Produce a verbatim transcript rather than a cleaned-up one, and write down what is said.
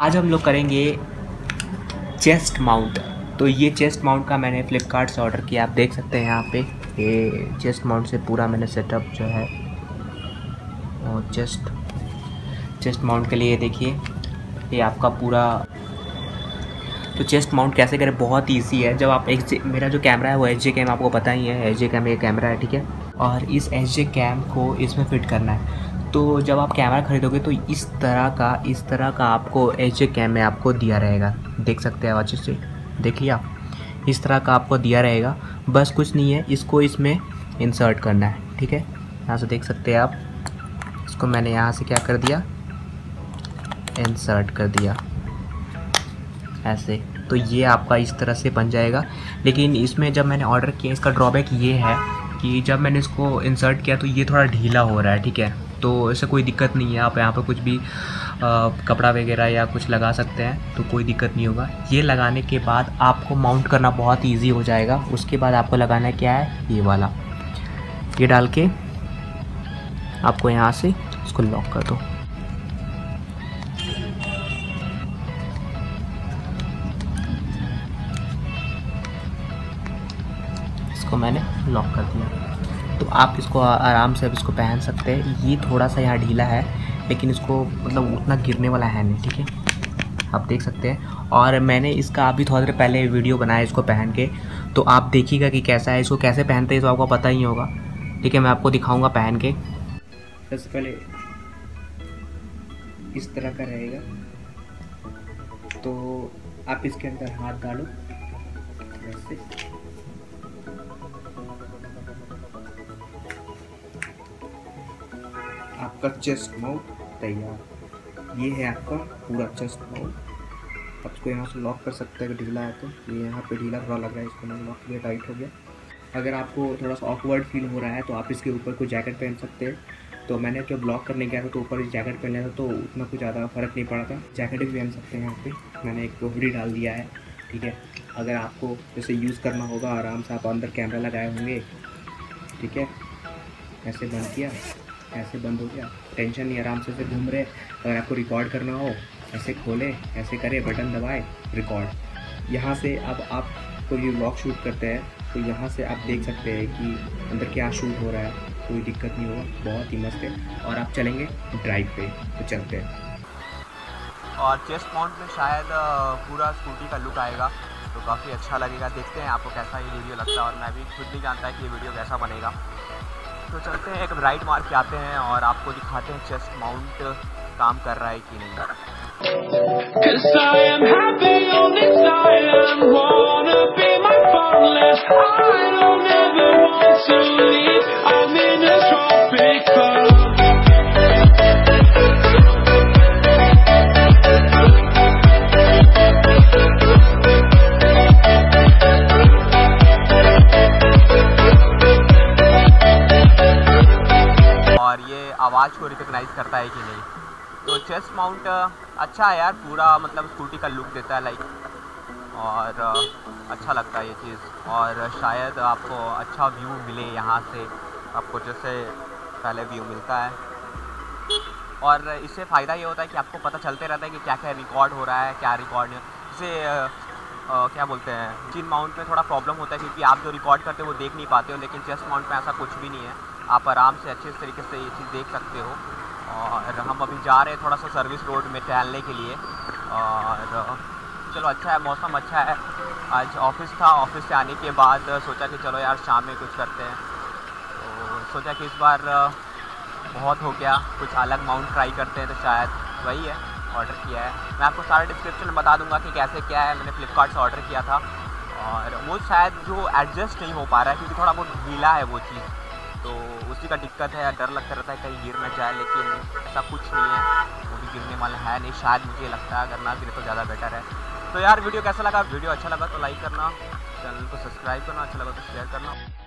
आज हम लोग करेंगे चेस्ट माउंट। तो ये चेस्ट माउंट का मैंने फ्लिपकार्ट से ऑर्डर किया, आप देख सकते हैं यहाँ पे। ये चेस्ट माउंट से पूरा मैंने सेटअप जो है, और चेस्ट चेस्ट माउंट के लिए देखिए ये आपका पूरा। तो चेस्ट माउंट कैसे करें, बहुत ईजी है। जब आप एस जे मेरा जो कैमरा है वो एस जे कैम, आपको पता ही है एस जे कैम ये कैमरा है, ठीक है। और इस एस जे कैम को इसमें फिट करना है। तो जब आप कैमरा खरीदोगे तो इस तरह का इस तरह का आपको एस जे कैम में आपको दिया रहेगा, देख सकते हैं अच्छे से, देखिए आप इस तरह का आपको दिया रहेगा। बस कुछ नहीं है, इसको इसमें इंसर्ट करना है, ठीक है। यहाँ से देख सकते हैं आप, इसको मैंने यहाँ से क्या कर दिया, इंसर्ट कर दिया ऐसे। तो ये आपका इस तरह से बन जाएगा। लेकिन इसमें जब मैंने ऑर्डर किया, इसका ड्रॉबैक ये है कि जब मैंने इसको इंसर्ट किया तो ये थोड़ा ढीला हो रहा है, ठीक है। तो इससे कोई दिक्कत नहीं है, आप यहाँ पर कुछ भी आ, कपड़ा वगैरह या कुछ लगा सकते हैं, तो कोई दिक्कत नहीं होगा। ये लगाने के बाद आपको माउंट करना बहुत ईजी हो जाएगा। उसके बाद आपको लगाना क्या है, ये वाला, ये डाल के आपको यहाँ से इसको लॉक कर दो। इसको मैंने लॉक कर दिया, तो आप इसको आराम से अब इसको पहन सकते हैं। ये थोड़ा सा यहाँ ढीला है, लेकिन इसको मतलब उतना गिरने वाला है नहीं, ठीक है, आप देख सकते हैं। और मैंने इसका अभी थोड़ी देर पहले वीडियो बनाया इसको पहन के, तो आप देखिएगा कि कैसा है, इसको कैसे पहनते हैं तो आपको पता ही होगा, ठीक है। मैं आपको दिखाऊँगा पहन के। सबसे पहले इस तरह का रहेगा, तो आप इसके अंदर हाथ डालो वैसे, आपका चेस्ट माउंट तैयार। ये है आपका पूरा चेस्ट माउंट। आप इसको यहाँ से लॉक कर सकते हैं, ढीला है तो। ये यहाँ पे ढीला थोड़ा लग रहा है, इसको मैंने लॉक किया, टाइट हो गया। अगर आपको थोड़ा सा ऑकवर्ड फील हो रहा है तो आप इसके ऊपर कोई जैकेट पहन सकते हैं। तो मैंने जब लॉक करने गया था तो ऊपर जैकेट पहन लिया था, तो उतना कुछ ज़्यादा फ़र्क नहीं पड़ा था। जैकेट भी पहन सकते हैं यहाँ पर। मैंने एक हुडी डाल दिया है, ठीक है। अगर आपको जैसे यूज़ करना होगा आराम से, आप अंदर कैमरा लगाए होंगे, ठीक है। ऐसे बंद किया, ऐसे बंद हो गया, टेंशन नहीं, आराम से से घूम रहे। अगर आपको रिकॉर्ड करना हो, ऐसे खोले, ऐसे करे, बटन दबाए, रिकॉर्ड। यहाँ से अब आप कोई तो व्लॉग शूट करते हैं तो यहाँ से आप देख सकते हैं कि अंदर क्या शूट हो रहा है, कोई दिक्कत नहीं होगा, बहुत ही मस्त है। और आप चलेंगे ड्राइव पे, तो चलते हैं। और चेस्ट माउंट में शायद पूरा स्कूटी का लुक आएगा, तो काफ़ी अच्छा लगेगा। देखते हैं आपको कैसा ये वीडियो लगता है, और मैं भी खुद नहीं जानता कि ये वीडियो कैसा बनेगा। तो चलते हैं, एक राइड मार के आते हैं और आपको दिखाते हैं चेस्ट माउंट काम कर रहा है कि नहीं। आवाज़ को रिकग्नाइज़ करता है कि नहीं। तो चेस्ट माउंट अच्छा है यार, पूरा मतलब स्कूटी का लुक देता है लाइक, और अच्छा लगता है ये चीज़। और शायद आपको अच्छा व्यू मिले यहाँ से, आपको जैसे पहले व्यू मिलता है। और इससे फ़ायदा ये होता है कि आपको पता चलते रहता है कि क्या क्या रिकॉर्ड हो रहा है, क्या रिकॉर्ड नहीं। जैसे क्या बोलते हैं, चेस्ट माउंट में थोड़ा प्रॉब्लम होता है क्योंकि आप जो रिकॉर्ड करते हो वो देख नहीं पाते हो, लेकिन चेस्ट माउंट में ऐसा कुछ भी नहीं है, आप आराम से अच्छे तरीके से ये चीज़ देख सकते हो। और हम अभी जा रहे हैं थोड़ा सा सर्विस रोड में टहलने के लिए। और चलो अच्छा है, मौसम अच्छा है। आज ऑफिस था, ऑफिस से आने के बाद सोचा कि चलो यार शाम में कुछ करते हैं, तो सोचा कि इस बार बहुत हो गया, कुछ अलग माउंट ट्राई करते हैं। तो शायद वही है, ऑर्डर किया है। मैं आपको सारा डिस्क्रिप्शन बता दूंगा कि कैसे क्या है। मैंने फ्लिपकार्ट से ऑर्डर किया था, और वो शायद जो एडजस्ट नहीं हो पा रहा है क्योंकि थोड़ा बहुत ढीला है वो चीज़, तो उसी का दिक्कत है। डर लगता रहता है कहीं गिर ना जाए, लेकिन ऐसा कुछ नहीं है, वो भी गिरने वाला है नहीं शायद, मुझे लगता है। अगर ना गिरे तो ज़्यादा बेटर है। तो यार वीडियो कैसा लगा, वीडियो अच्छा लगा तो लाइक करना, चैनल को सब्सक्राइब करना, अच्छा लगा तो शेयर करना।